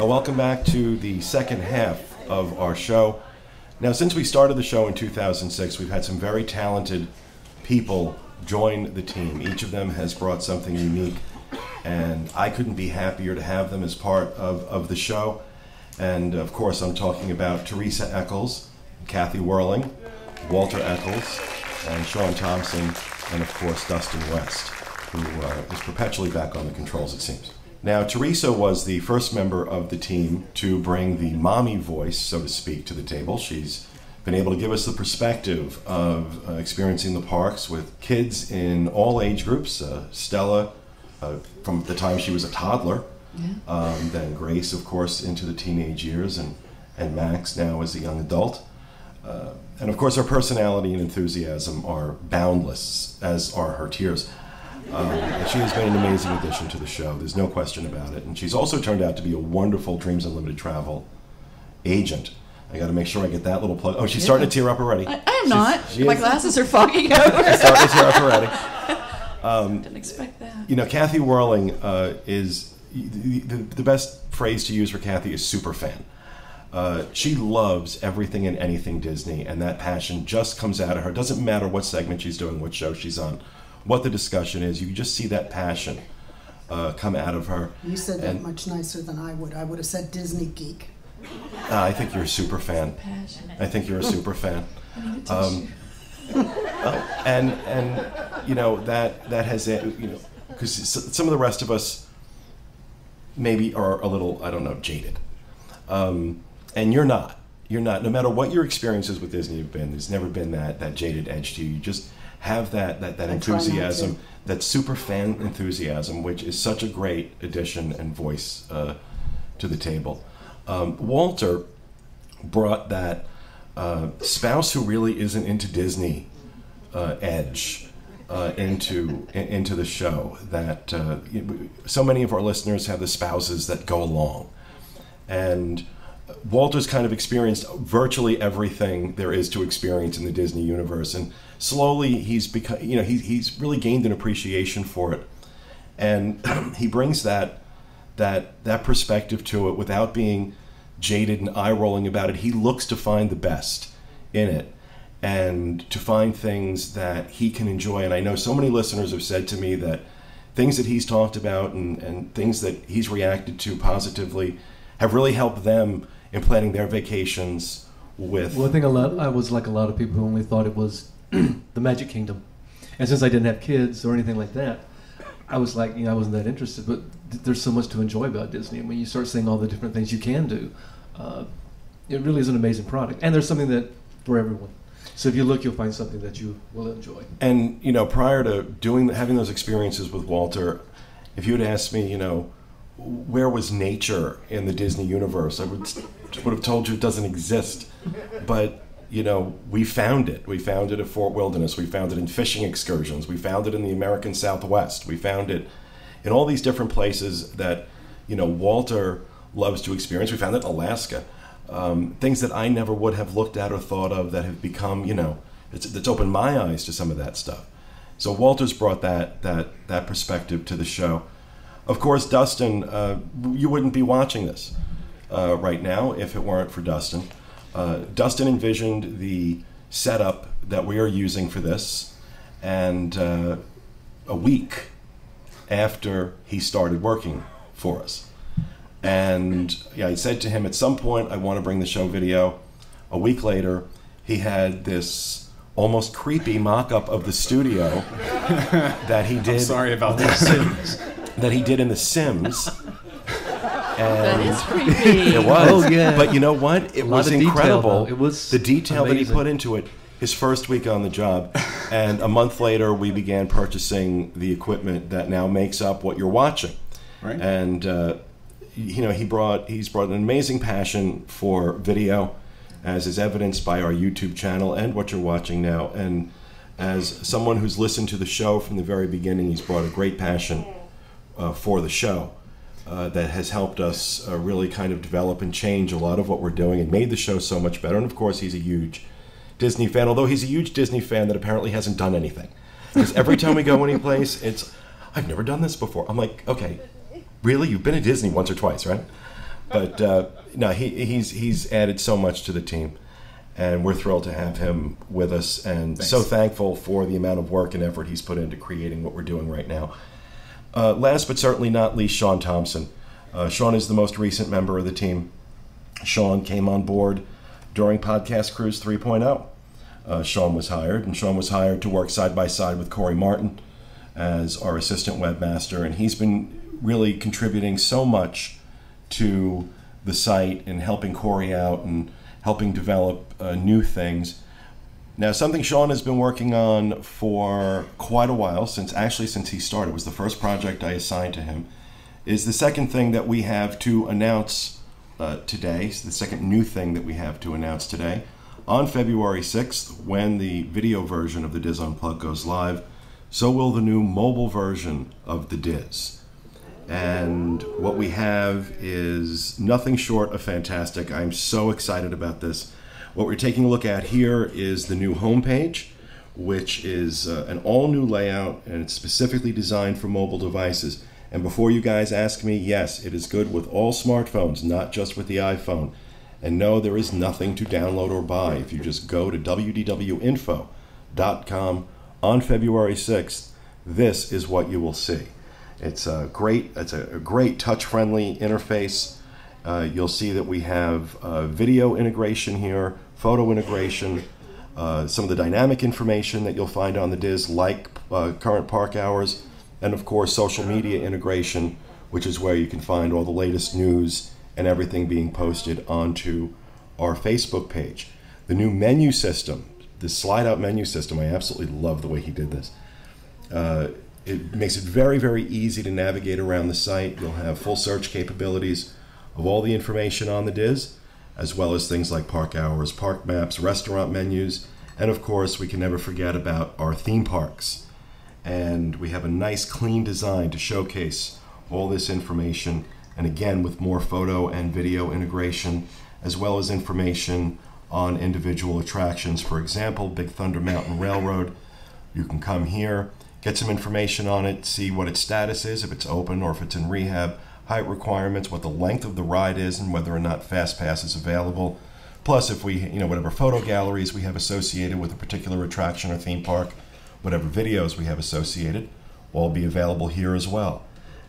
Well, welcome back to the second half of our show. Now, since we started the show in 2006, we've had some very talented people join the team. Each of them has brought something unique, and I couldn't be happier to have them as part of the show. And, of course, I'm talking about Teresa Eccles, Kathy Whirling, Walter Eccles, and Sean Thompson, and, of course, Dustin West, who is perpetually back on the controls, it seems. Now, Teresa was the first member of the team to bring the mommy voice, so to speak, to the table. She's been able to give us the perspective of experiencing the parks with kids in all age groups. Stella, from the time she was a toddler, yeah. Then Grace, of course, into the teenage years, and Max now as a young adult. And, of course, her personality and enthusiasm are boundless, as are her tears. And she has been an amazing addition to the show. There's no question about it. And she's also turned out to be a wonderful Dreams Unlimited Travel agent. I got to make sure I get that little plug. Oh, she's starting to tear up already. I am not. My glasses are fogging over. She's starting to tear up already. Didn't expect that. You know, Kathy Whirling is the best phrase to use for Kathy is super fan. She loves everything and anything Disney, and that passion just comes out of her. It doesn't matter what segment she's doing, what show she's on, what the discussion is. You can just see that passion come out of her. You said that much nicer than I would. I would have said Disney geek. I think you're a super fan. I think you're a super fan. And you know, that has, you know, because some of the rest of us maybe are a little, I don't know, jaded. And you're not. You're not. No matter what your experiences with Disney have been, there's never been that jaded edge to you. You just have that enthusiasm, that super fan enthusiasm, which is such a great addition and voice to the table. Walter brought that spouse who really isn't into Disney edge into the show. That so many of our listeners have the spouses that go along, and Walter's kind of experienced virtually everything there is to experience in the Disney universe, and slowly he's become, you know, he's really gained an appreciation for it, and he brings that perspective to it without being jaded and eye-rolling about it. He looks to find the best in it and to find things that he can enjoy. And I know so many listeners have said to me that things that he's talked about and things that he's reacted to positively have really helped them in planning their vacations with... Well, I think I was like a lot of people who only thought it was the Magic Kingdom. And since I didn't have kids or anything like that, I was like, you know, I wasn't that interested. But there's so much to enjoy about Disney. And when you start seeing all the different things you can do, it really is an amazing product. And there's something that for everyone. So if you look, you'll find something that you will enjoy. And, you know, prior to having those experiences with Walter, if you had asked me, you know, where was nature in the Disney universe? I would have told you it doesn't exist. But, you know, we found it. We found it at Fort Wilderness. We found it in fishing excursions. We found it in the American Southwest. We found it in all these different places that, you know, Walter loves to experience. We found it in Alaska. Things that I never would have looked at or thought of that have become, you know, it's opened my eyes to some of that stuff. So Walter's brought that perspective to the show. Of course, Dustin, you wouldn't be watching this right now if it weren't for Dustin. Dustin envisioned the setup that we are using for this, and a week after he started working for us. And yeah, I said to him, at some point, I want to bring the show video. A week later, he had this almost creepy mock-up of the studio that he did. I'm sorry about this. That he did in The Sims. And that is creepy. It was. Oh, yeah. But you know what? It was incredible. It was the detail amazing. That he put into it his first week on the job. And a month later, we began purchasing the equipment that now makes up what you're watching. Right. And, you know, he's brought an amazing passion for video, as is evidenced by our YouTube channel and what you're watching now. And as someone who's listened to the show from the very beginning, he's brought a great passion for the show that has helped us really kind of develop and change a lot of what we're doing and made the show so much better. And of course, he's a huge Disney fan, although he's a huge Disney fan that apparently hasn't done anything. Because every time we go any place, it's, I've never done this before. I'm like, okay, really? You've been to Disney once or twice, right? But no, he's added so much to the team, and we're thrilled to have him with us, and Thanks. So thankful for the amount of work and effort he's put into creating what we're doing right now. Last but certainly not least, Sean Thompson. Sean is the most recent member of the team. Sean came on board during Podcast Cruise 3.0. Sean was hired, and Sean was hired to work side by side with Corey Martin as our assistant webmaster, and he's been really contributing so much to the site and helping Corey out and helping develop new things. Now, something Sean has been working on for quite a while, since he started, it was the first project I assigned to him, is the second thing that we have to announce today, the second new thing that we have to announce today. On February 6th, when the video version of the Diz Unplugged goes live, so will the new mobile version of the Diz. And what we have is nothing short of fantastic. I'm so excited about this. What we're taking a look at here is the new homepage, which is an all-new layout, and it's specifically designed for mobile devices. And before you guys ask me, yes, it is good with all smartphones, not just with the iPhone. And no, there is nothing to download or buy. If you just go to wdwinfo.com on February 6th, this is what you will see. It's a great touch-friendly interface. You'll see that we have video integration here, photo integration, some of the dynamic information that you'll find on the Diz, like current park hours, and of course social media integration, which is where you can find all the latest news and everything being posted onto our Facebook page. The new menu system, the slide-out menu system, I absolutely love the way he did this. It makes it very, very easy to navigate around the site. You'll have full search capabilities of all the information on the Diz, as well as things like park hours, park maps, restaurant menus, and of course, we can never forget about our theme parks. And we have a nice, clean design to showcase all this information. And again, with more photo and video integration, as well as information on individual attractions. For example, Big Thunder Mountain Railroad. You can come here, get some information on it, see what its status is, if it's open or if it's in rehab, height requirements, what the length of the ride is, and whether or not Fast Pass is available. Plus, if we, whatever photo galleries we have associated with a particular attraction or theme park, whatever videos we have associated, will be available here as well.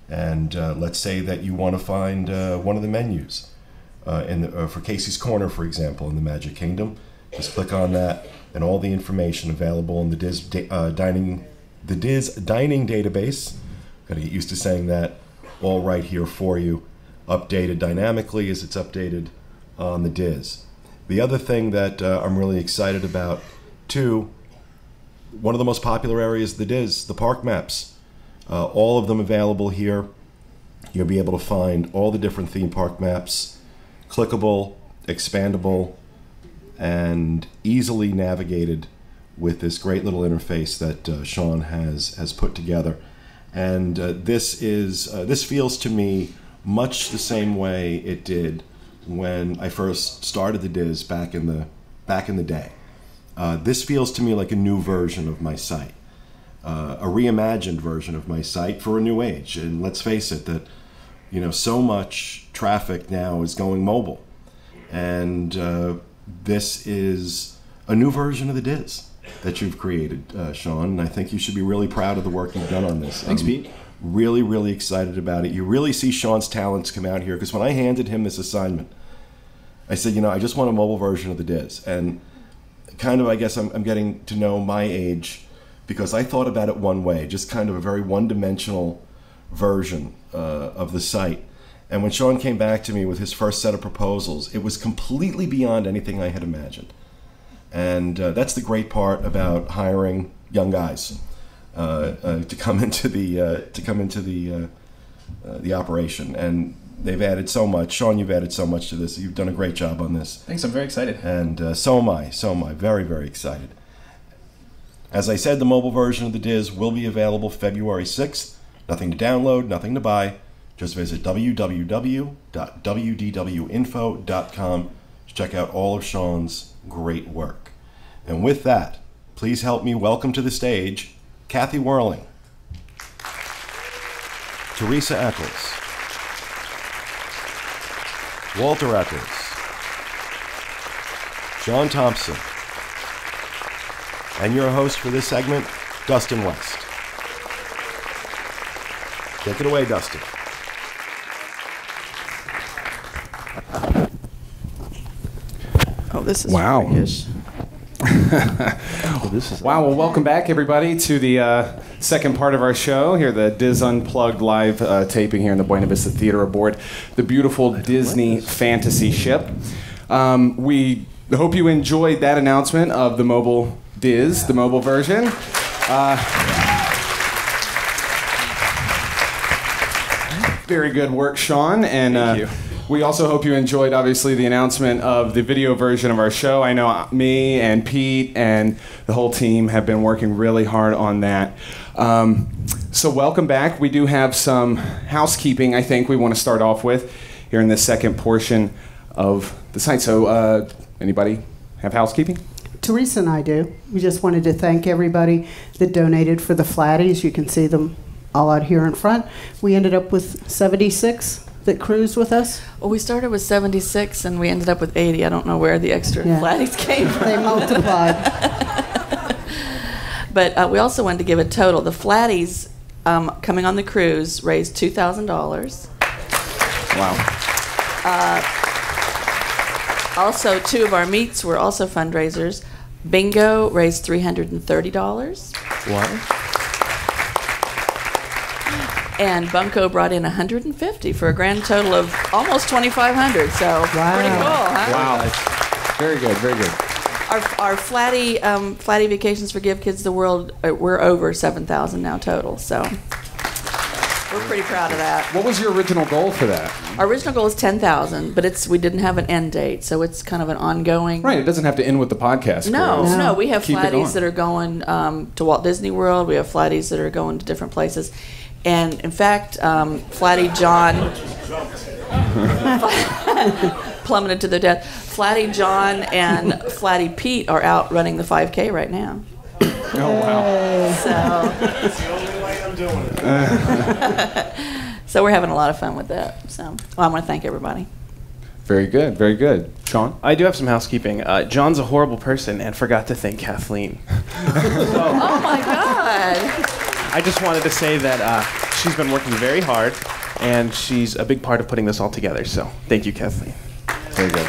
And let's say that you want to find one of the menus for Casey's Corner, for example, in the Magic Kingdom. Just click on that, and all the information available in the Diz dining database. Got to get used to saying that. All right here for you, updated dynamically as it's updated on the Diz. The other thing that I'm really excited about too, one of the most popular areas of the Diz, the park maps. All of them available here. You'll be able to find all the different theme park maps, clickable, expandable, and easily navigated with this great little interface that Sean has put together. And this feels to me much the same way it did when I first started the Diz back in the day. This feels to me like a new version of my site. A reimagined version of my site for a new age. And let's face it, that so much traffic now is going mobile, and this is a new version of the Diz that you've created, Sean, and I think you should be really proud of the work you've done on this. Thanks, Pete. Really, really excited about it. You really see Sean's talents come out here, because when I handed him this assignment, I said, I just want a mobile version of the Diz, and kind of, I guess I'm getting to know my age, because I thought about it one way, just kind of a very one-dimensional version of the site. And when Sean came back to me with his first set of proposals, it was completely beyond anything I had imagined. And that's the great part about hiring young guys to come into the operation. And they've added so much. Sean, you've added so much to this. You've done a great job on this. Thanks. I'm very excited. And so am I. Very, very excited. As I said, the mobile version of the Diz will be available February 6th. Nothing to download, nothing to buy. Just visit www.wdwinfo.com to check out all of Sean's great work. And with that, please help me welcome to the stage Kathy Whirling, Teresa Eccles, Walter Eccles, Sean Thompson, and your host for this segment, Dustin West. Take it away, Dustin. Oh, this is wow. Oh, this is wow. Well, welcome back, everybody, to the second part of our show here, the Diz Unplugged live taping here in the Buena Vista Theater aboard the beautiful Disney fantasy ship. We hope you enjoyed that announcement of the mobile Diz, the mobile version. Very good work, Sean. And, thank you. We also hope you enjoyed, obviously, the announcement of the video version of our show. I know me and Pete and the whole team have been working really hard on that. So welcome back. We do have some housekeeping, I think, we want to start off with here in this second portion of the site. So anybody have housekeeping? Teresa and I do. We just wanted to thank everybody that donated for the Flatties. You can see them all out here in front. We ended up with 76. That cruised with us? Well, we started with 76 and we ended up with 80. I don't know where the extra Flatties came from. They multiplied. But we also wanted to give a total. The Flatties coming on the cruise raised $2,000. Wow. Also, two of our meets were also fundraisers. Bingo raised $330. Wow. And Bunko brought in $150 for a grand total of almost $2,500. So pretty cool, huh? Wow, that's very good, very good. Our Flattie Vacations for Give Kids the World, we're over 7,000 now total. So we're pretty proud of that. What was your original goal for that? Our original goal is 10,000, but we didn't have an end date, so it's kind of an ongoing. Right, it doesn't have to end with the podcast. No, we have Flatties that are going to Walt Disney World. We have Flatties that are going to different places. And in fact, Flattie John plummeted to their death. Flattie John and Flattie Pete are out running the 5K right now. Oh, wow. So that's the only way I'm doing it. So we're having a lot of fun with that. So I want to thank everybody. Very good, very good. Sean? I do have some housekeeping. John's a horrible person and forgot to thank Kathleen. Oh, my God. I just wanted to say that she's been working very hard, and she's a big part of putting this all together. So thank you, Kathleen. Very good.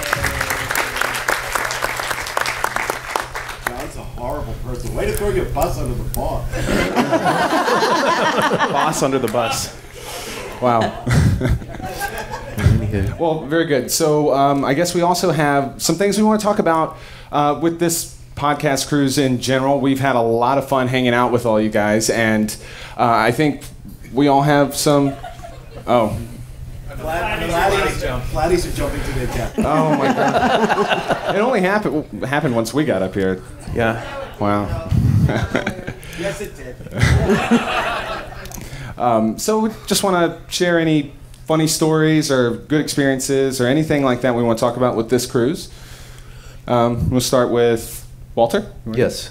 John's a horrible person. Way to throw your boss under the bar. Boss under the bus. Wow. Well, very good. So I guess we also have some things we want to talk about with this podcast cruise in general. We've had a lot of fun hanging out with all you guys, and I think we all have some. Oh. Flatties are jumping to their death. Oh my God! It only happened once we got up here. Yeah. Wow. Yes, it did. So we just want to share any funny stories or good experiences or anything like that we want to talk about with this cruise. We'll start with Walter? Yes.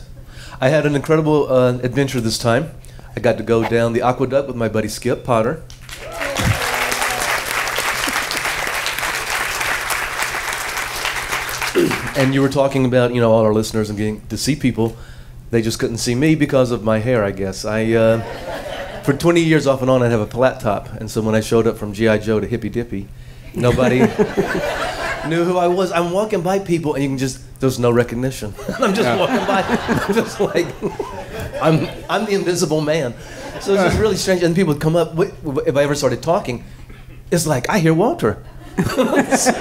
I had an incredible adventure this time. I got to go down the aqueduct with my buddy Skip Potter. And you were talking about, you know, all our listeners and getting to see people. They just couldn't see me because of my hair, I guess. For 20 years off and on, I'd have a flat top. And so when I showed up from G.I. Joe to Hippy Dippy, nobody knew who I was. I'm walking by people and you can just, there's no recognition. I'm just walking by, I'm just like, I'm the invisible man. So it's just really strange. And people would come up, if I ever started talking, it's like, I hear Walter.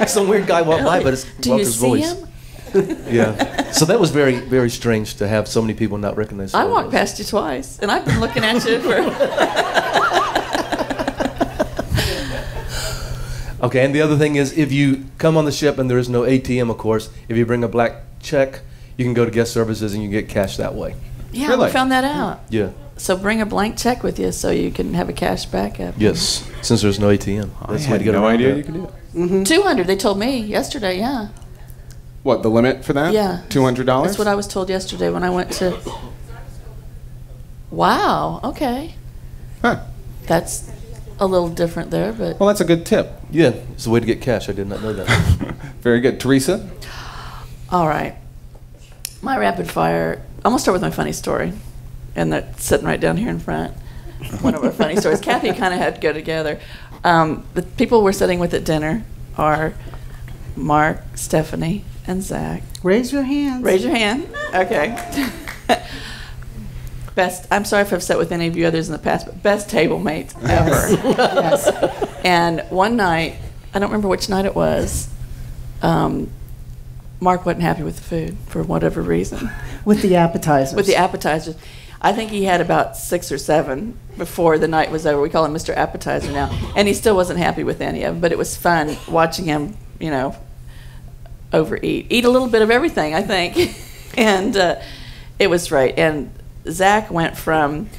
Some weird guy walked by, but it's Walter's voice. Do you see him? Yeah. So that was very, very strange to have so many people not recognize I walked past you twice, and I've been looking at you for... Okay, and the other thing is, if you come on the ship and there is no ATM, of course, if you bring a black check, you can go to guest services and you can get cash that way. Yeah, really? We found that out. Yeah. So bring a blank check with you so you can have a cash backup. Yes, since there's no ATM. That's I had no idea you could do it. Mm-hmm. 200, they told me yesterday, yeah. What, the limit for that? Yeah. $200? That's what I was told yesterday when I went to... Wow, okay. Huh. That's... a little different there. But well, that's a good tip. Yeah, it's a way to get cash. I did not know that. Very good. Teresa? All right. My rapid fire. I'm going to start with my funny story. And that's sitting right down here in front. One of our funny stories. Kathy kind of had to go together. The people we're sitting with at dinner are Mark, Stephanie, and Zach. Raise your hands. Raise your hand. Okay. Best, I'm sorry if I've sat with any of you others in the past, but best table mates ever. Yes. Yes. And one night, I don't remember which night it was, Mark wasn't happy with the food for whatever reason. With the appetizers. With the appetizers. I think he had about 6 or 7 before the night was over. We call him Mr. Appetizer now. And he still wasn't happy with any of them, but it was fun watching him, you know, overeat. Eat a little bit of everything, I think. And it was right. And Zach went from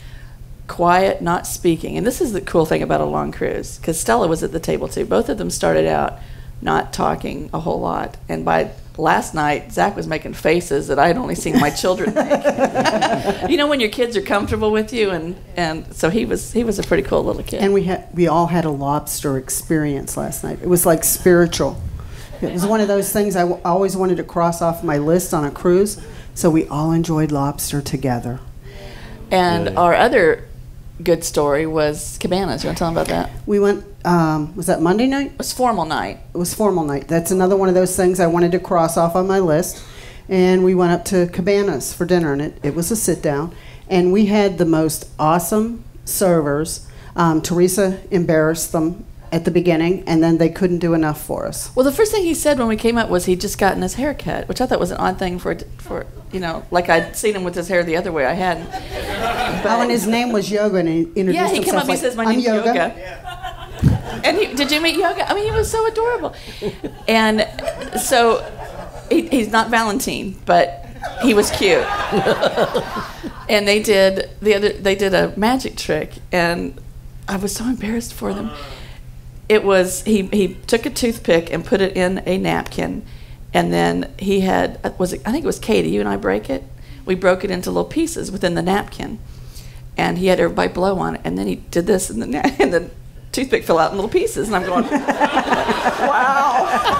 quiet, not speaking. And this is the cool thing about a long cruise, because Stella was at the table too. Both of them started out not talking a whole lot. And by last night, Zach was making faces that I had only seen my children make. You know, when your kids are comfortable with you, and so he was a pretty cool little kid. And we all had a lobster experience last night. It was like spiritual. It was one of those things I always wanted to cross off my list on a cruise. So we all enjoyed lobster together. And yeah. Our other good story was Cabana's. You want to tell them about that? We went, was that Monday night? It was formal night. It was formal night. That's another one of those things I wanted to cross off on my list. And we went up to Cabana's for dinner, and it was a sit-down. And we had the most awesome servers. Teresa embarrassed them at the beginning, and then they couldn't do enough for us. Well, the first thing he said when we came up was he'd just gotten his hair cut, which I thought was an odd thing for you know, like I'd seen him with his hair the other way. I hadn't. Oh, and his name was Yoga, and he introduced himself. Yeah, he came up and he says, "My name's Yoga." Yeah. And he, did you meet Yoga? I mean, he was so adorable. And so he's not Valentine, but he was cute. And they did a magic trick, and I was so embarrassed for them. It was he took a toothpick and put it in a napkin, and then he had I think it was Katie. You and I break it. We broke it into little pieces within the napkin, and he had everybody blow on it. And then he did this, and the toothpick fell out in little pieces. And I'm going, wow,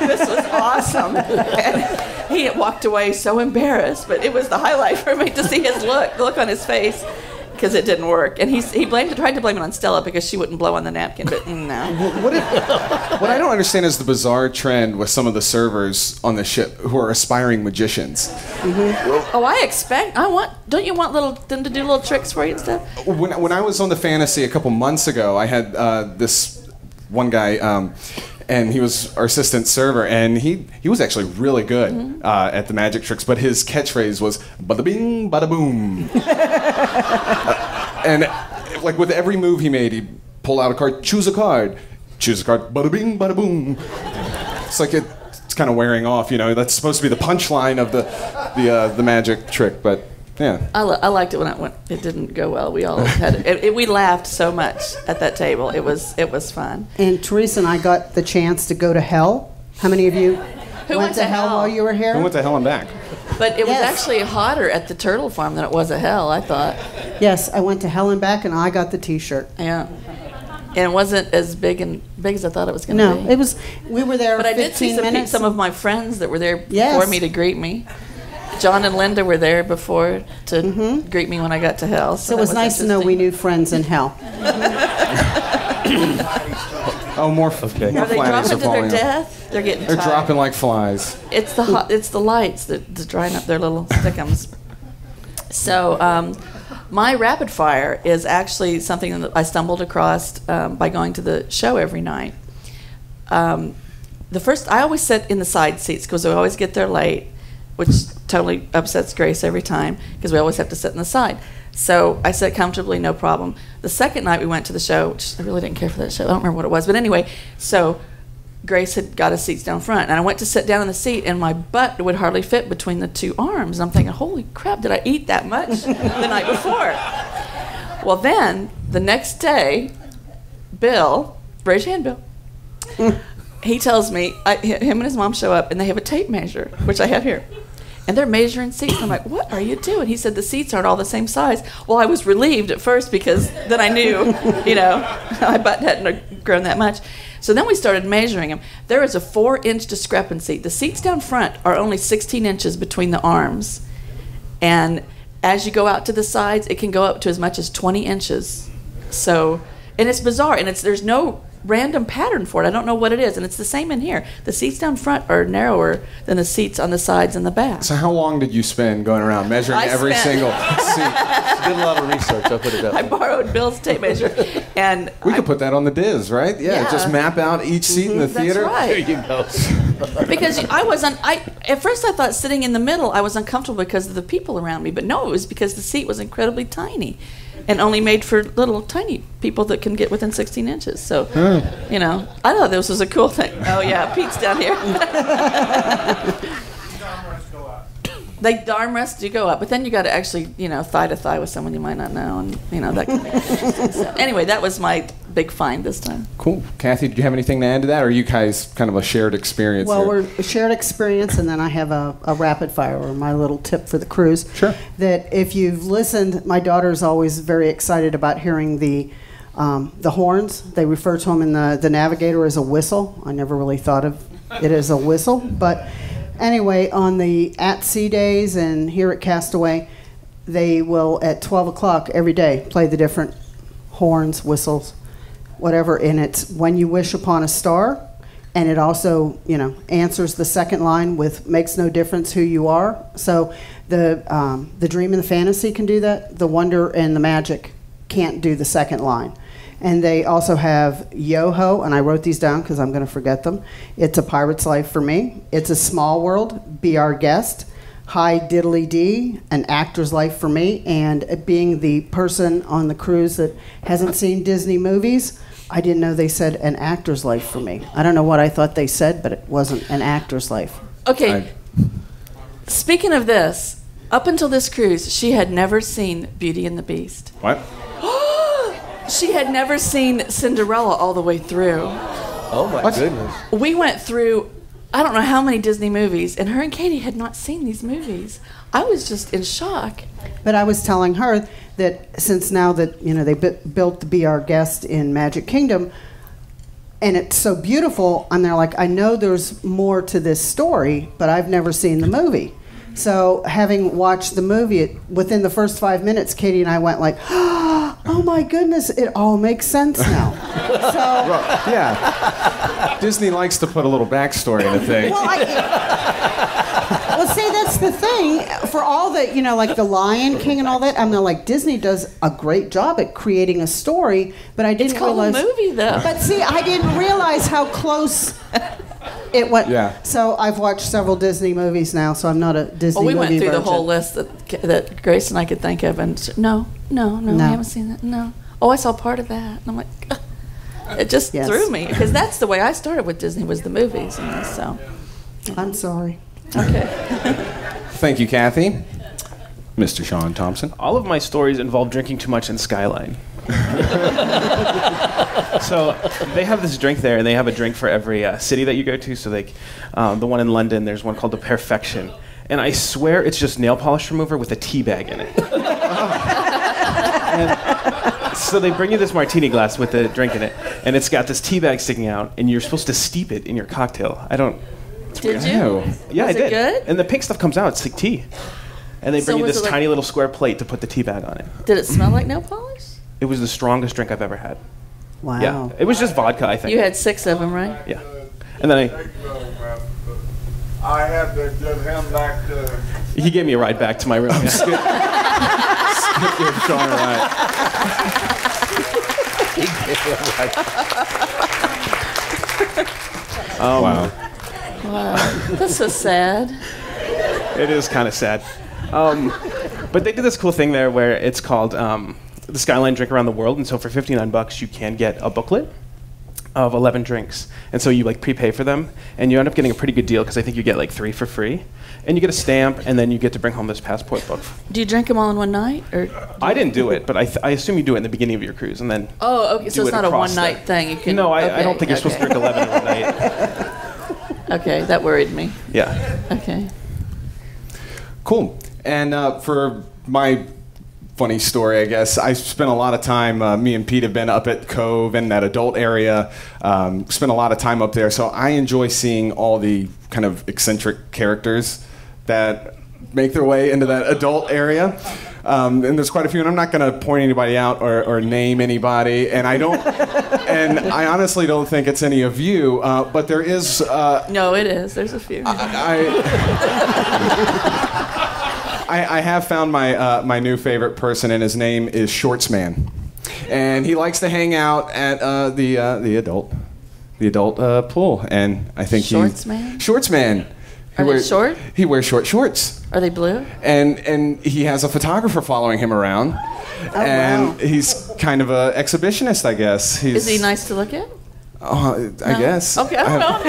this was awesome. And he walked away so embarrassed, but it was the highlight for me to see his look on his face. Because it didn't work, and he tried to blame it on Stella because she wouldn't blow on the napkin, but no. What I don't understand is the bizarre trend with some of the servers on the ship who are aspiring magicians. Mm-hmm. Oh, don't you want them to do little tricks for you and stuff? When I was on the Fantasy a couple months ago, I had this one guy. And he was our assistant server, and he was actually really good at the magic tricks, but his catchphrase was, "Bada bing, bada boom." And like with every move he made, he'd pull out a card, choose a card, bada bing, bada boom. It's like it's kind of wearing off, you know. That's supposed to be the punchline of the magic trick, but yeah. I liked it when it didn't go well. We all had we laughed so much at that table. It was fun. And Teresa and I got the chance to go to hell. How many of you went to hell while you were here? Who went to hell and back? But it was actually hotter at the turtle farm than it was at hell, I thought. Yes, I went to hell and back, and I got the T-shirt. Yeah. And it wasn't as big as I thought it was going to be. No, it was. We were there. But 15 I did see some of my friends that were there before me to greet me. John and Linda were there before to greet me when I got to hell. So it was nice to know we knew friends in hell. Oh, more okay. More are they dropping to their death? They're getting tired. They're dropping like flies. It's the lights that's drying up their little stickums. So my rapid fire is actually something that I stumbled across by going to the show every night. I always sit in the side seats because we always get there late, which totally upsets Grace every time because we always have to sit on the side. So I sat comfortably, no problem. The second night we went to the show, which I really didn't care for that show. I don't remember what it was. But anyway, so Grace had got us seats down front. And I went to sit down in the seat, and my butt would hardly fit between the two arms. And I'm thinking, holy crap, did I eat that much the night before? Well, then, the next day, Bill, raise your hand, Bill, he tells me, him and his mom show up, and they have a tape measure, which I have here. and they're measuring seats. I'm like, what are you doing? He said, the seats aren't all the same size. Well, I was relieved at first because then I knew, you know, my butt hadn't grown that much. So then we started measuring them. There is a 4-inch discrepancy. The seats down front are only 16 inches between the arms. And as you go out to the sides, it can go up to as much as 20 inches. So, and it's bizarre, and there's no random pattern for it. I don't know what it is, and it's the same in here. The seats down front are narrower than the seats on the sides and the back. So how long did you spend going around measuring every single seat? Did a lot of research, I'll put it up. I borrowed Bill's tape measure. And we could put that on the Diz, right? Yeah, just map out each seat in the theater. That's right. There you go. Because at first I thought sitting in the middle I was uncomfortable because of the people around me, but no, it was because the seat was incredibly tiny and only made for little tiny people that can get within 16 inches. So, you know, I thought this was a cool thing. Oh, yeah, Pete's down here. The arm rests do go up, but then you got to actually, you know, thigh to thigh with someone you might not know, and you know that can make it interesting. So anyway, that was my big find this time. Cool, Kathy. Did you have anything to add to that, or are you guys kind of a shared experience? Well, we're a shared experience, and then I have a rapid fire, or my little tip for the cruise. Sure. That if you've listened, my daughter's always very excited about hearing the horns. They refer to them in the Navigator as a whistle. I never really thought of it as a whistle, but. Anyway, on the at-sea days and here at Castaway, they will, at 12 o'clock every day, play the different horns, whistles, whatever, and it's When You Wish Upon a Star, and it also, you know, answers the second line with Makes No Difference Who You Are. So the Dream and the Fantasy can do that. The Wonder and the Magic can't do the second line. And they also have Yo-Ho, and I wrote these down because I'm going to forget them. It's A Pirate's Life for Me. It's A Small World, Be Our Guest, Hi Diddly Dee, An Actor's Life for Me, and being the person on the cruise that hasn't seen Disney movies, I didn't know they said An Actor's Life for Me. I don't know what I thought they said, but it wasn't An Actor's Life. Okay, speaking of this, up until this cruise, she had never seen Beauty and the Beast. What? She had never seen Cinderella all the way through. Oh, my goodness. We went through, I don't know how many Disney movies, and her and Katie had not seen these movies. I was just in shock. But I was telling her that since now that, you know, they built the Be Our Guest in Magic Kingdom, and it's so beautiful, and they're like, I know there's more to this story, but I've never seen the movie. So having watched the movie, within the first 5 minutes, Katie and I went like, oh my goodness, it all makes sense now. So, well, yeah. Disney likes to put a little backstory in a thing. Well, well, see, that's the thing. For all the, you know, like the Lion King and all that, I'm like, Disney does a great job at creating a story, but I didn't realize... It's called a movie, though. But see, I didn't realize how close... It went. Yeah. So I've watched several Disney movies now, so I'm not a Disney movie virgin. Well, we went through the whole list that Grace and I could think of, and no, I haven't seen that. No. Oh, I saw part of that, and I'm like, it just threw me because that's the way I started with Disney was the movies, you know, so. I'm sorry. Okay. Thank you, Kathy. Mr. Sean Thompson. All of my stories involve drinking too much in Skyline. So they have this drink there, and they have a drink for every city that you go to. So like, the one in London, there's one called the Perfection, and I swear it's just nail polish remover with a tea bag in it. And so they bring you this martini glass with the drink in it, and it's got this tea bag sticking out, and you're supposed to steep it in your cocktail. I don't. Did you? Know. Yeah, was I did. Good? And the pink stuff comes out. It's like tea, and they bring you this tiny little square plate to put the tea bag on it. Did it smell like nail polish? It was the strongest drink I've ever had. Wow. Yeah. It was just vodka, I think. You had 6 of them, right? Yeah. And then I had to get him back to... He gave me a ride back to my room. Skip your ride. He gave me a ride. Oh, wow. Wow. That's so sad. It is kind of sad. But they did this cool thing there where it's called... the Skyline Drink Around the World, and so for $59 you can get a booklet of 11 drinks, and so you like prepay for them, and you end up getting a pretty good deal because I think you get like 3 for free, and you get a stamp, and then you get to bring home this passport book. Do you drink them all in one night? Or I didn't do it, but I assume you do it in the beginning of your cruise, and then oh, okay, so it's not a one night thing. You can I don't think you're supposed to drink 11 in one night. Okay, that worried me. Yeah. Okay. Cool. And for my funny story, I guess, I spent a lot of time, me and Pete have been up at Cove and that adult area, spent a lot of time up there. So I enjoy seeing all the kind of eccentric characters that make their way into that adult area. And there's quite a few, and I'm not going to point anybody out or name anybody, and I don't, and I honestly don't think it's any of you, but there is... no, it is. There's a few. I have found my, my new favorite person, and his name is Shortsman, and he likes to hang out at the adult pool, and I think Shortsman? Shortsman. He wears short shorts. Are they blue? And he has a photographer following him around. Oh, and wow. He's kind of an exhibitionist, I guess. Is he nice to look at? Oh, no. I guess. Okay, I don't know.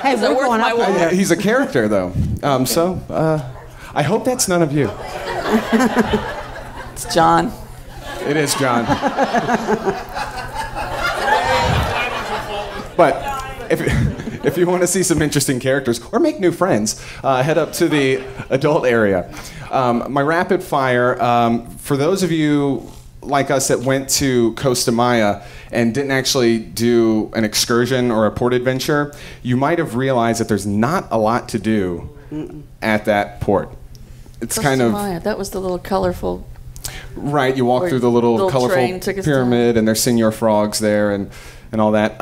Hey, we're going up. Yeah, he's a character, though. I hope that's none of you. It's John. It is John. But if you want to see some interesting characters or make new friends, head up to the adult area. My rapid fire, for those of you like us that went to Costa Maya and didn't actually do an excursion or a port adventure, you might have realized that there's not a lot to do at that port. It's Costa kind of Maya. That was the little colorful. Right, you walk through the little colorful pyramid, and there's senior frogs there and all that.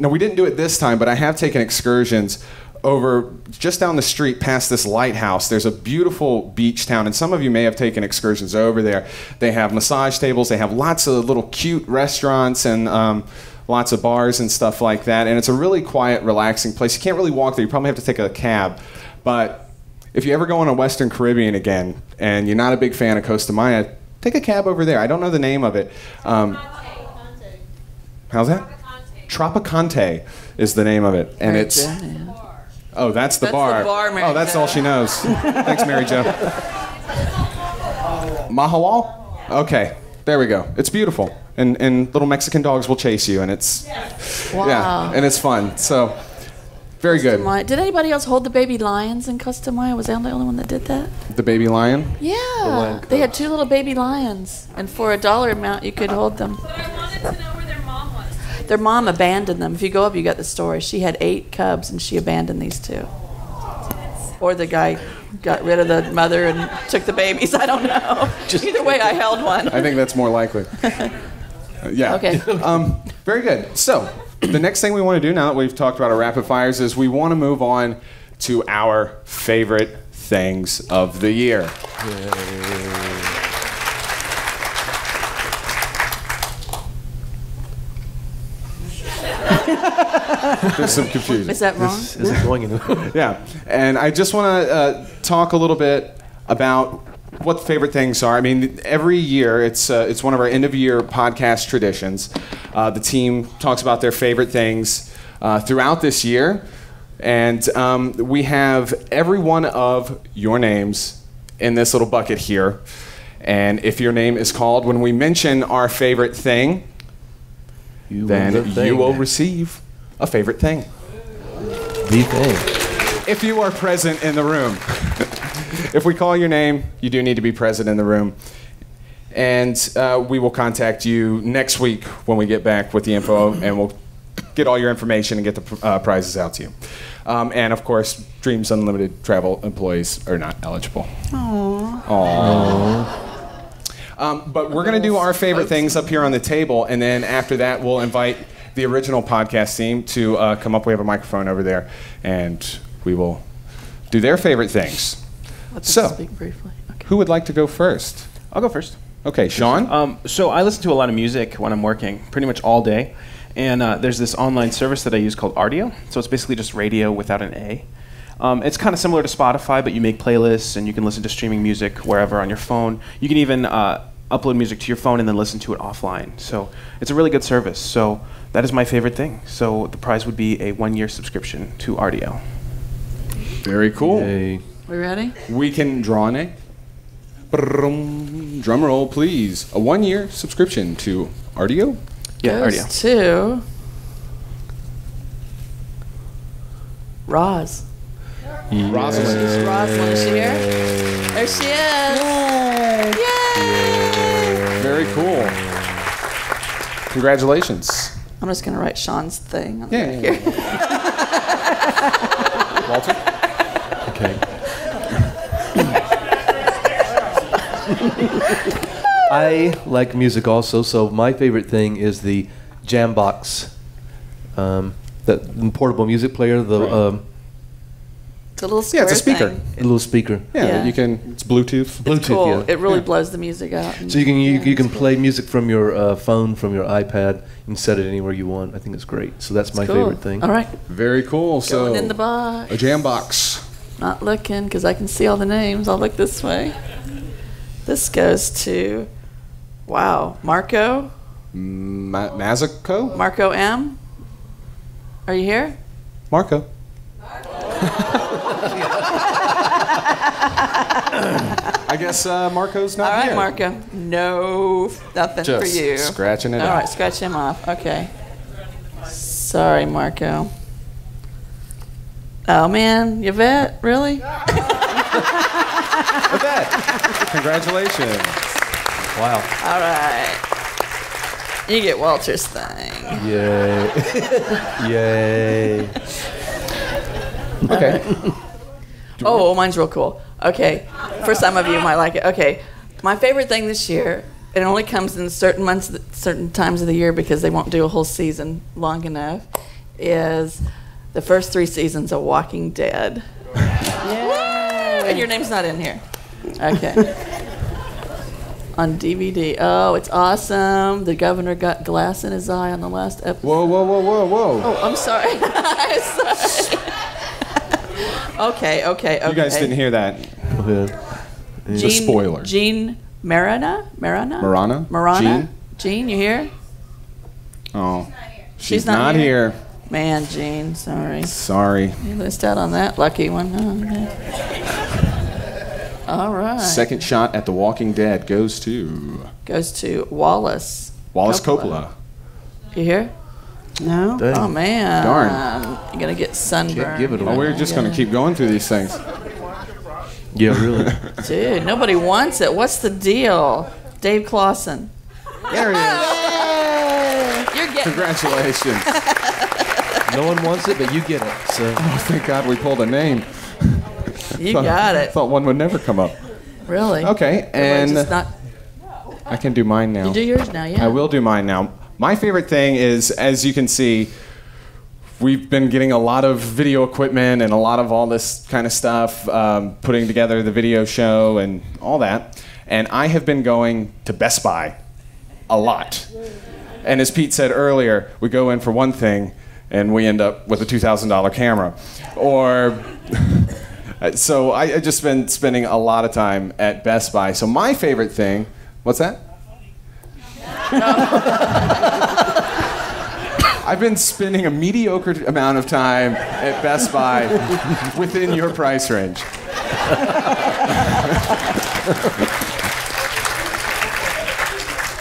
No, we didn't do it this time, but I have taken excursions over just down the street past this lighthouse. There's a beautiful beach town, and some of you may have taken excursions over there. They have massage tables. They have lots of little cute restaurants and lots of bars and stuff like that, and it's a really quiet, relaxing place. You can't really walk there. You probably have to take a cab, but if you ever go on a Western Caribbean again and you're not a big fan of Costa Maya, take a cab over there. I don't know the name of it. How's that? Tropicante is the name of it, and Mary it's Jo. Oh, that's bar. The bar Mary that's Jo. All she knows. Thanks, Mary Jo. Mahawal? Okay, there we go. It's beautiful, and little Mexican dogs will chase you, and it's wow. And it's fun. So very good. Did anybody else hold the baby lions in Costa Maya? Was I the only one that did that? The baby lion? Yeah, the lion. They had two little baby lions, and for $1 amount, you could hold them. But I wanted to know. Their mom abandoned them. If you go up, you got the story. She had 8 cubs, and she abandoned these 2. Or the guy got rid of the mother and took the babies. I don't know. Either way, I held one. I think that's more likely. Yeah. Okay. Very good. So the next thing we want to do now that we've talked about our rapid fires is we want to move on to our favorite things of the year. Yay. There's some confusion. Is that wrong? This isn't going anywhere. Yeah, and I just want to talk a little bit about what favorite things are. I mean, every year it's one of our end-of-year podcast traditions. The team talks about their favorite things throughout this year, and we have every one of your names in this little bucket here. And if your name is called when we mention our favorite thing, you will receive a favorite thing. The thing. If you are present in the room. If we call your name, you do need to be present in the room. And we will contact you next week when we get back with the info, and we'll get all your information and get the prizes out to you. And of course, Dreams Unlimited Travel employees are not eligible. Aww. Aww. But we're going to do our favorite things up here on the table, and then after that, we'll invite the original podcast team to come up. We have a microphone over there, and we will do their favorite things. Let's speak briefly. Okay. Who would like to go first? I'll go first. Okay, Sean? So I listen to a lot of music when I'm working, pretty much all day, and there's this online service that I use called Rdio, so it's basically just radio without an A. It's kind of similar to Spotify, but you make playlists, and you can listen to streaming music wherever on your phone. You can even upload music to your phone and then listen to it offline. So it's a really good service. So that is my favorite thing. So the prize would be a 1-year subscription to Rdio. Very cool. Yay. We ready? We can draw an A. Drum roll, please. A 1-year subscription to Rdio? Yeah, Rdio. Goes to Roz. Yay. Rosalind. Is she here? There she is. Yay. Yay. Very cool. Congratulations. I'm just going to write Sean's thing. On here. Walter? Okay. I like music also, so my favorite thing is the Jambox, the portable music player, it's a little speaker. Yeah, you can. It's Bluetooth. Cool. Yeah. It really blows the music out. So you can play music from your phone, from your iPad, and set it anywhere you want. I think it's great. So that's my favorite thing. All right. Very cool. So going in the box. A Jambox. Not looking because I can see all the names. I'll look this way. This goes to, Marco. Mazico? Marco M. Are you here? Marco. I guess Marco's not here. All right, Marco. No, nothing just for you. Just scratching it off. All right, scratch him off. Okay. Sorry, Marco. Oh, man. Yvette, really? Yvette, congratulations. Wow. All right. You get Walter's thing. Yay. Yay. Okay. Oh, mine's real cool. Okay. For some of you might like it. Okay. My favorite thing this year, it only comes in certain months, certain times of the year because they won't do a whole season long enough, is the first 3 seasons of Walking Dead. Yeah. And your name's not in here. Okay. On DVD. Oh, it's awesome. The governor got glass in his eye on the last episode. Whoa, whoa, whoa, whoa, whoa. Oh, I'm sorry. I'm sorry. Okay, okay, okay. You guys didn't hear that. It's a spoiler. Gene Marana? Marana? Gene, you here? Oh. She's not here. Man, Gene, sorry. Sorry. You missed out on that lucky one. Oh, all right. Second shot at The Walking Dead goes to... Goes to Wallace. Wallace Coppola. You here? No. Dang. Oh, man. Darn. You're going to get sunburned. Can't give it away. Oh, we're just going to keep going through these things. Yeah, really. Dude, nobody wants it. What's the deal? Dave Clawson. There he is. You're getting Congratulations. No one wants it, but you get it. So. Oh, thank God we pulled a name. You got it. I thought one would never come up. Really? Okay. And I can do mine now. You do yours now, yeah. I will do mine now. My favorite thing is, as you can see, we've been getting a lot of video equipment and a lot of all this kind of stuff, putting together the video show and all that. And I have been going to Best Buy a lot. And as Pete said earlier, we go in for one thing and we end up with a $2,000 camera. Or, so I've just been spending a lot of time at Best Buy. So my favorite thing, what's that? I've been spending a mediocre amount of time at Best Buy within your price range.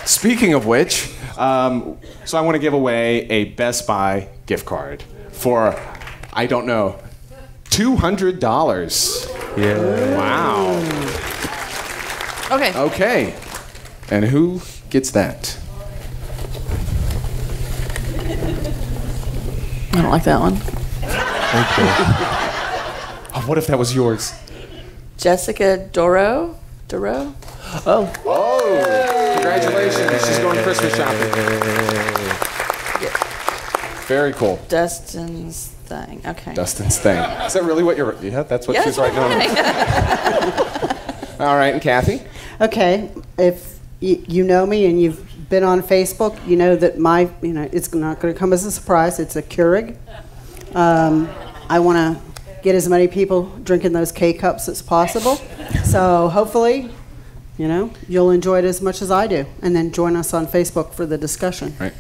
Speaking of which, so I want to give away a Best Buy gift card for, I don't know, $200. Yeah. Wow. Okay. Okay. And who gets that? I don't like that one. Okay. Oh, what if that was yours? Jessica Doro? Doro? Oh. Oh! Congratulations. Yay. She's going Christmas shopping. Yeah. Very cool. Dustin's thing. Okay. Dustin's thing. Is that really what you're... Yeah, that's what she's writing on. All right, and Kathy? Okay. If you know me and you've been on Facebook, you know that my, you know, it's not going to come as a surprise. It's a Keurig. I want to get as many people drinking those K-cups as possible. So hopefully, you know, you'll enjoy it as much as I do. And then join us on Facebook for the discussion. Right.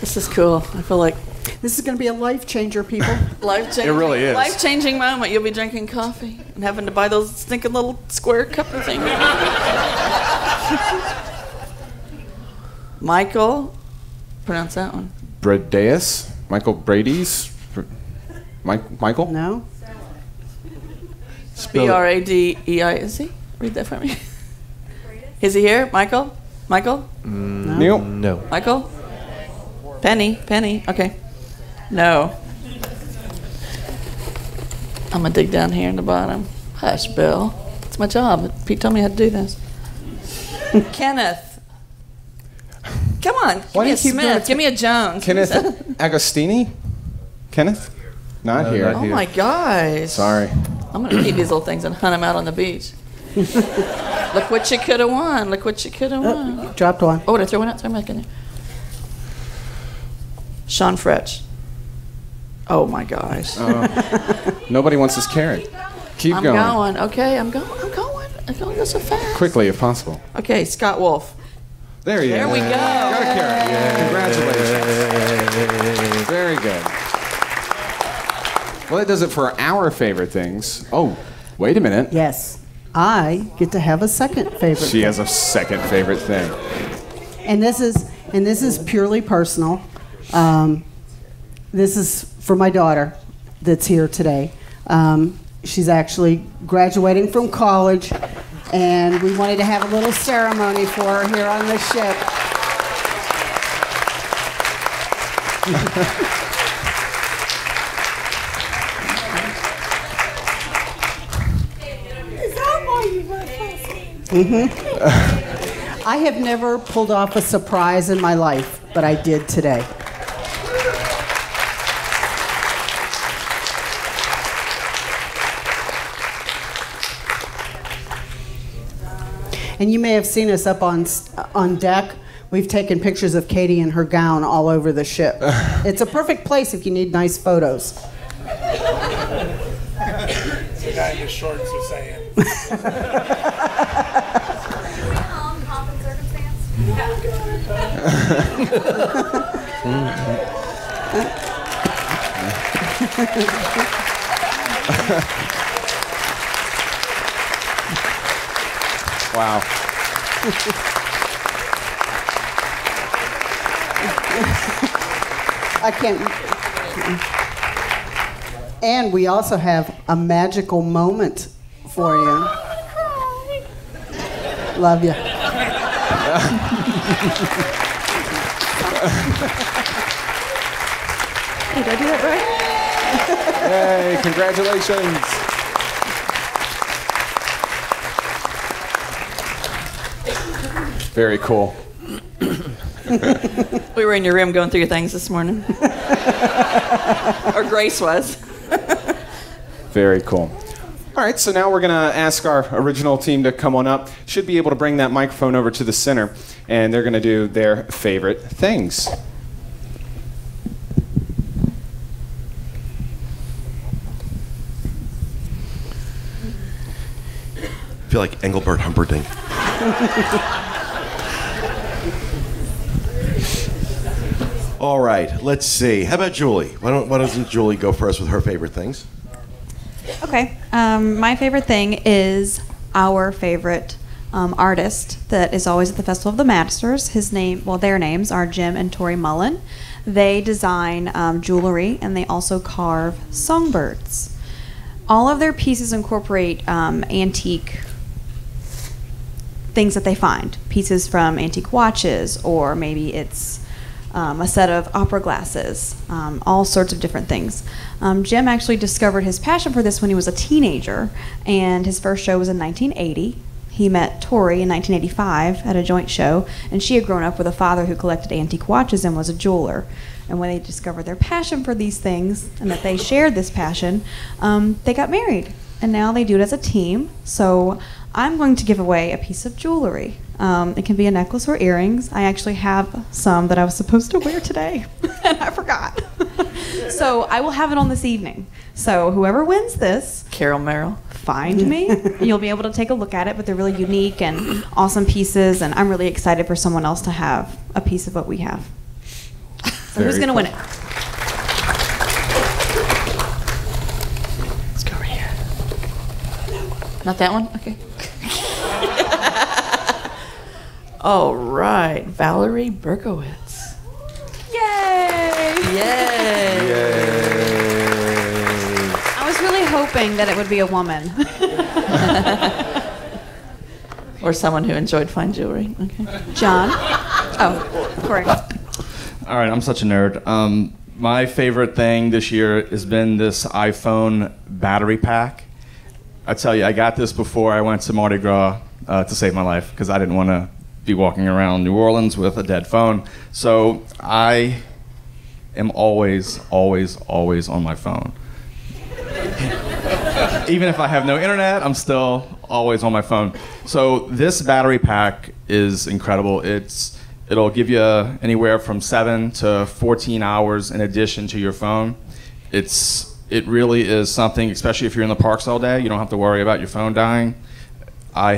This is cool. I feel like this is going to be a life changer, people. Life changer. It really is. Life changing moment. You'll be drinking coffee and having to buy those stinking little square cup things. Michael, pronounce that one. Bradeis. Michael Brady's. Michael? No. B-R-A-D-E-I, is he? Read that for me. Is he here? Michael? Michael? No. Neil? No. Michael? Penny? Penny? Okay. No. I'm going to dig down here in the bottom. Hush, Bill. It's my job. Pete told me how to do this. Kenneth. Come on. Give me a Smith. Give me a Jones. Kenneth Agostini? Kenneth? Not here. Not here. Oh, my gosh. Sorry. I'm going to keep these little things and hunt them out on the beach. Look what you could have won. Look what you could have won. Dropped one. Oh, did I throw one out? Throw back in there. Sean Fretch. Oh, my gosh. Nobody wants this carrot. Keep going. I'm going. Okay, I'm going. I'm going to go so fast. Quickly, if possible. Okay, Scott Wolf. There you go. There we go. Got a carrot. Yeah. Congratulations. Yeah. Very good. Well, that does it for our favorite things. Oh, wait a minute. Yes. I get to have a second favorite thing. She has a second favorite thing. And this is purely personal. This is for my daughter that's here today. She's actually graduating from college, and we wanted to have a little ceremony for her here on the ship. I have never pulled off a surprise in my life, but I did today. And you may have seen us up on deck. We've taken pictures of Katie in her gown all over the ship. It's a perfect place if you need nice photos. The guy in the shorts is saying. Common circumstance. Wow. I can't. And we also have a magical moment for you. Love you. Did I do that right? Hey, congratulations. Very cool. We were in your room going through your things this morning. Or Grace was. Very cool. All right, so now we're going to ask our original team to come on up. Should be able to bring that microphone over to the center, and they're going to do their favorite things. I feel like Engelbert Humperdinck. All right, let's see. How about Julie? Why doesn't Julie go first with her favorite things? Okay. My favorite thing is our favorite artist that is always at the Festival of the Masters. Their names are Jim and Tori Mullen. They design jewelry, and they also carve songbirds. All of their pieces incorporate antique things that they find. Pieces from antique watches, or maybe it's a set of opera glasses, all sorts of different things. Jim actually discovered his passion for this when he was a teenager, and his first show was in 1980. He met Tori in 1985 at a joint show, and she had grown up with a father who collected antique watches and was a jeweler. And when they discovered their passion for these things, and that they shared this passion, they got married, and now they do it as a team. So I'm going to give away a piece of jewelry. It can be a necklace or earrings. I actually have some that I was supposed to wear today, and I forgot. So I will have it on this evening. So whoever wins this, Carol Merrill, find me. You'll be able to take a look at it, but they're really unique and awesome pieces, and I'm really excited for someone else to have a piece of what we have. So who's going to win it? Let's go over here. Not that one? Okay. All right, Valerie Berkowitz. Yay! Yay! Yay! hoping that it would be a woman. Or someone who enjoyed fine jewelry. Okay. John? Oh, correct. All right, I'm such a nerd. My favorite thing this year has been this iPhone battery pack. I tell you, I got this before I went to Mardi Gras to save my life, because I didn't want to be walking around New Orleans with a dead phone. So I am always, always, always on my phone. Even if I have no internet, I'm still always on my phone. So this battery pack is incredible. It'll give you anywhere from 7 to 14 hours in addition to your phone. It really is something, especially if you're in the parks all day. You don't have to worry about your phone dying. I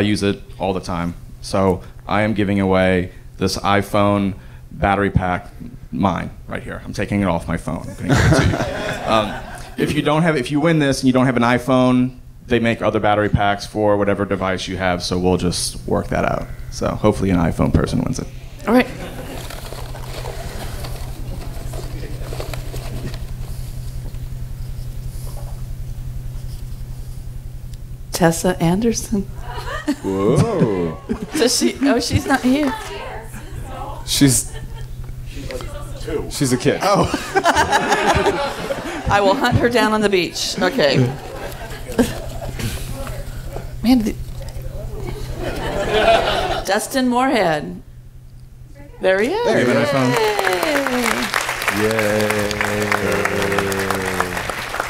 use it all the time. So I am giving away this iPhone battery pack, mine, right here. I'm taking it off my phone. I'm gonna give it to you. If you win this and you don't have an iPhone, they make other battery packs for whatever device you have, so we'll just work that out. So hopefully an iPhone person wins it. All right. Tessa Anderson. Whoa. She's not here. She's a kid. Oh. I will hunt her down on the beach. Okay. Man, Dustin Moorhead. There he is. There you go. Yay.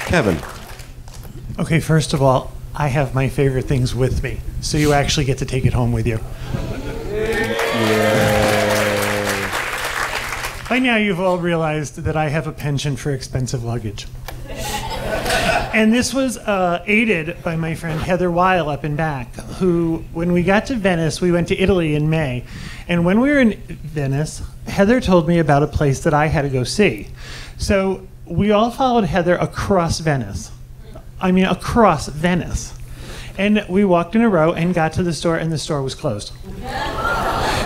Kevin. Okay, first of all, I have my favorite things with me, so you actually get to take it home with you. Yeah. By now you've all realized that I have a penchant for expensive luggage. And this was aided by my friend Heather Weil up in back, who, when we got to Venice, we went to Italy in May. And when we were in Venice, Heather told me about a place that I had to go see. So we all followed Heather across Venice. Across Venice. And we walked in a row and got to the store, and the store was closed.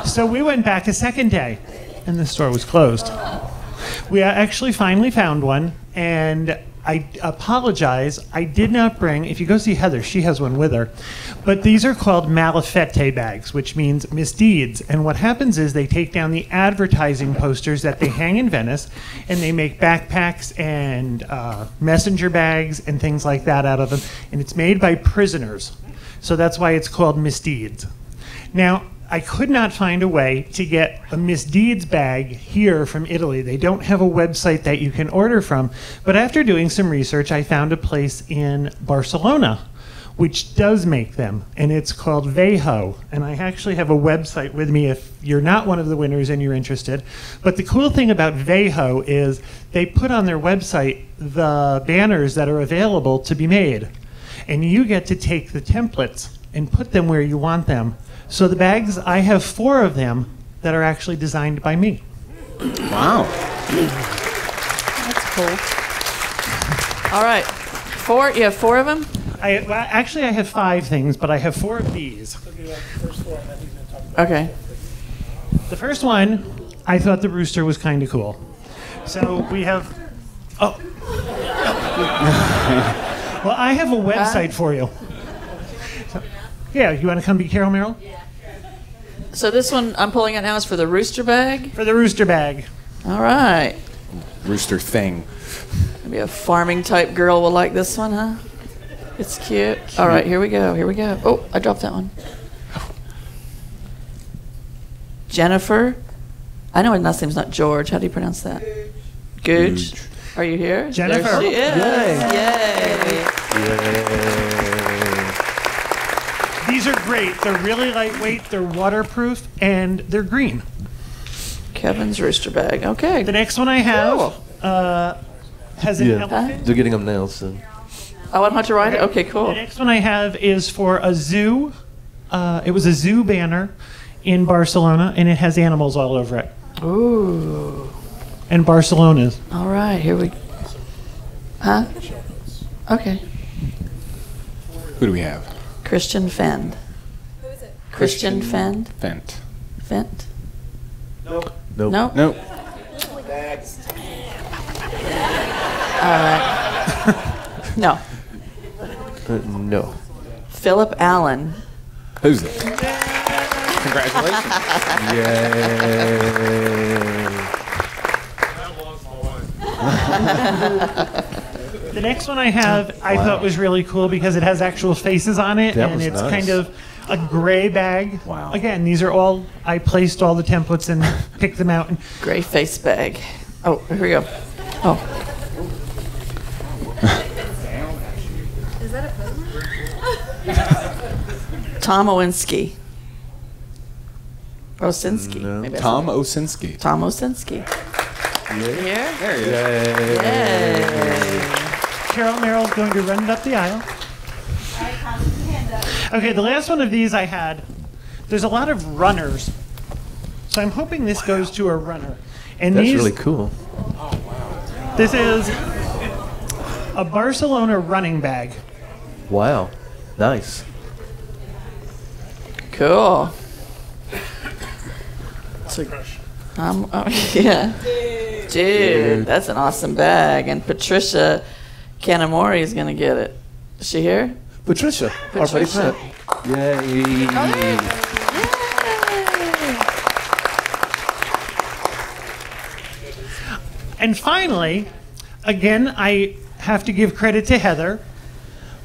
So we went back a second day, and the store was closed. We actually finally found one, and I apologize, I did not bring, if you go see Heather, she has one with her, but these are called malafede bags, which means misdeeds. And what happens is they take down the advertising posters that they hang in Venice, and they make backpacks and messenger bags and things like that out of them, and it's made by prisoners. So that's why it's called misdeeds. Now, I could not find a way to get a misdeeds bag here from Italy. They don't have a website that you can order from. But after doing some research, I found a place in Barcelona which does make them, and it's called Veho. And I actually have a website with me if you're not one of the winners and you're interested. But the cool thing about Veho is they put on their website the banners that are available to be made. And you get to take the templates and put them where you want them. So the bags, I have 4 of them that are actually designed by me. Wow. That's cool. All right. 4? You have 4 of them? I have 5 things, but I have 4 of these. Okay. The first one, I thought the rooster was kind of cool. So we have... Oh. Well, I have a website for you. Yeah, you want to come be Carol Merrill? Yeah. So this one I'm pulling out now is for the rooster bag? For the rooster bag. All right. Rooster thing. Maybe a farming type girl will like this one, huh? It's cute. All right, here we go, here we go. Oh, I dropped that one. Jennifer. I know her last name's not George. How do you pronounce that? Gooch. Are you here? Jennifer. There she is. Yay. Yay. Yay. These are great. They're really lightweight, they're waterproof, and they're green. Kevin's rooster bag. Okay. The next one I have has an elephant. They're getting them now, so. Oh, I don't have to ride it? Okay, cool. The next one I have is for a zoo. It was a zoo banner in Barcelona, and it has animals all over it. Ooh. And Barcelona's. All right, here we go. Huh? Okay. Who do we have? Christian Fend. Who is it? Christian Fend. Fent. Fent. Nope. Nope. Nope. Nope. All right. No. No. Philip Allen. Who's that? Congratulations. Yay. The next one I have, I thought was really cool because it has actual faces on it, and it's nice. Kind of a gray bag. Wow. Again, these are all, I placed all the templates and picked them out. Gray face bag. Oh, here we go. Oh. Is that a present? Tom Owinski. Osinski. No. Tom Osinski. Tom Osinski. Yeah. There he is. Yay. Yay. Carol Merrill's going to run it up the aisle. Okay, the last one of these I had, there's a lot of runners. So I'm hoping this goes to a runner. And that's really cool. This is a Barcelona running bag. Wow, nice. Cool. It's a, yeah. Dude, that's an awesome bag. And Patricia Canamori is going to get it. Is she here? Patricia. Patricia. Yay. Yay. And finally, again, I have to give credit to Heather.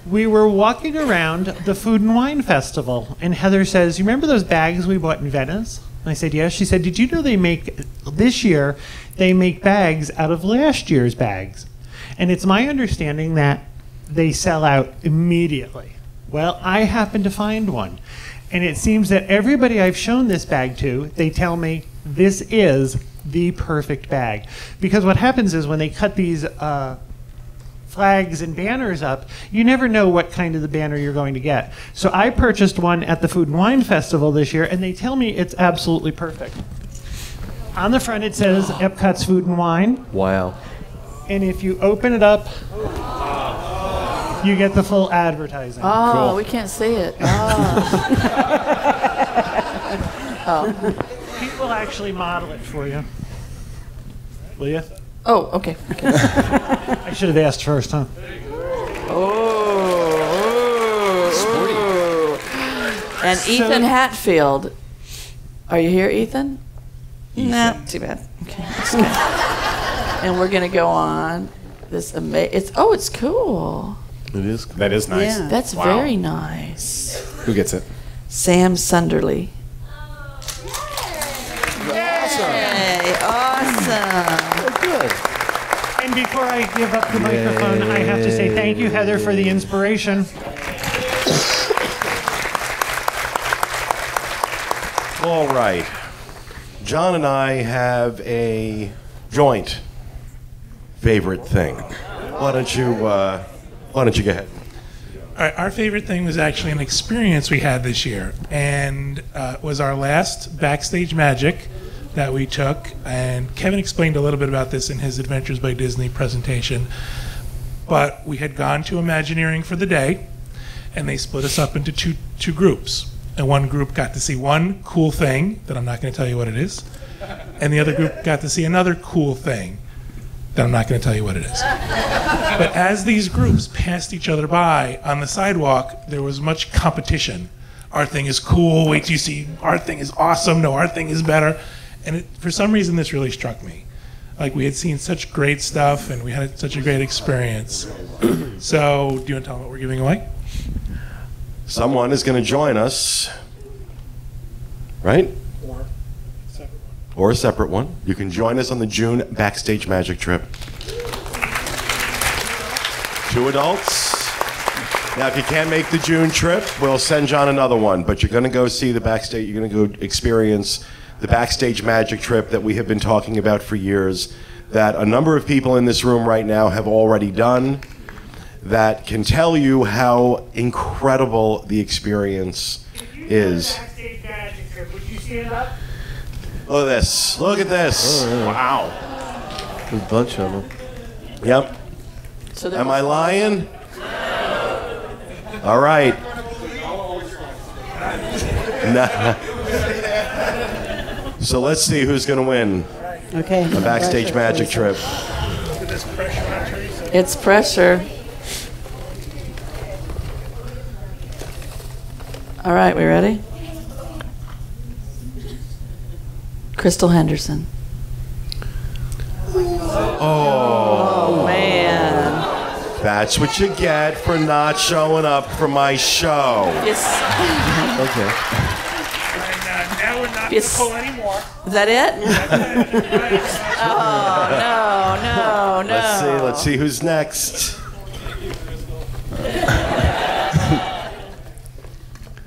We were walking around the Food and Wine Festival, and Heather says, you remember those bags we bought in Venice? And I said, yes. She said, did you know they make, this year, they make bags out of last year's bags? And it's my understanding that they sell out immediately. Well, I happened to find one. And it seems that everybody I've shown this bag to, they tell me this is the perfect bag. Because what happens is when they cut these flags and banners up, you never know what kind of the banner you're going to get. So I purchased one at the Food and Wine Festival this year, and they tell me it's absolutely perfect. On the front it says Epcot's Food and Wine. Wow. And if you open it up, you get the full advertising. Oh, cool. We can't see it. Oh. Oh. People actually model it for you. Will you? Oh, okay. Okay. I should have asked first, huh? Oh. And so, Ethan Hatfield. Are you here, Ethan? No, nah, too bad. Okay, that's good. And we're going to go on this amazing, oh, it's cool. It is cool. That is nice. Yeah, that's very nice. Who gets it? Sam Sunderly. Yay! Yay. Awesome. Good. And before I give up the microphone, I have to say thank you, Heather, for the inspiration. All right. John and I have a joint favorite thing. Why don't you go ahead? All right, our favorite thing was actually an experience we had this year, and was our last Backstage Magic that we took, and Kevin explained a little bit about this in his Adventures by Disney presentation, but we had gone to Imagineering for the day, and they split us up into two groups, and one group got to see one cool thing, that I'm not going to tell you what it is, and the other group got to see another cool thing, that I'm not going to tell you what it is. But as these groups passed each other by on the sidewalk, there was much competition. Our thing is cool, wait till you see, our thing is awesome, no, our thing is better. And it, for some reason, this really struck me. Like, we had seen such great stuff, and we had such a great experience. So, do you want to tell them what we're giving away? Someone is going to join us, right? Or a separate one. You can join us on the June Backstage Magic trip. 2 adults. Now, if you can't make the June trip, we'll send John another one. But you're going to go see the backstage. You're going to go experience the Backstage Magic trip that we have been talking about for years, that a number of people in this room right now have already done, that can tell you how incredible the experience is. If you did the Backstage Magic trip, would you stand up? Look at this. Look at this. Oh, yeah. Wow. There's a bunch of them. Yep. So am I lying? All right. Nah. So let's see who's going to win. Okay. A Backstage Magic trip. Look at this pressure on Teresa. It's pressure. All right, we ready? Crystal Henderson. Oh, man. That's what you get for not showing up for my show. Yes. Okay. And now we're not full anymore. Is that it? Oh, no, no, no. Let's see who's next.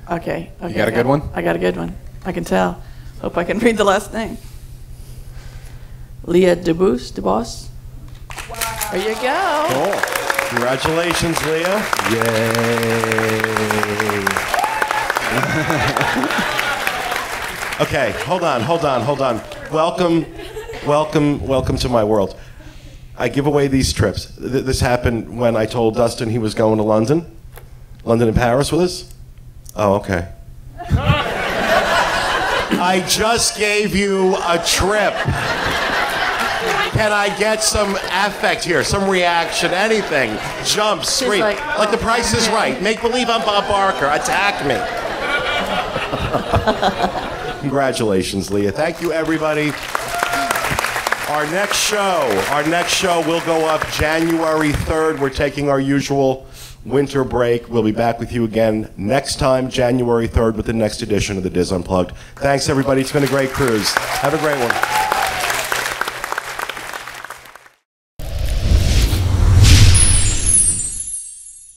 Okay. You got a good one? I got a good one. I can tell. Hope I can read the last name. Leah DeBoss. Wow. There you go. Cool. Congratulations, Leah. Yay. Okay, hold on. Welcome to my world. I give away these trips. This happened when I told Dustin he was going to London and Paris with us. Oh, okay. I just gave you a trip. Can I get some affect here, some reaction, anything? Jump, scream, like The Price is Right. Make believe I'm Bob Barker. Attack me. Congratulations, Leah. Thank you, everybody. Our next show will go up January 3rd. We're taking our usual winter break. We'll be back with you again next time, January 3rd, with the next edition of the Diz Unplugged. Thanks, everybody. It's been a great cruise. Have a great one.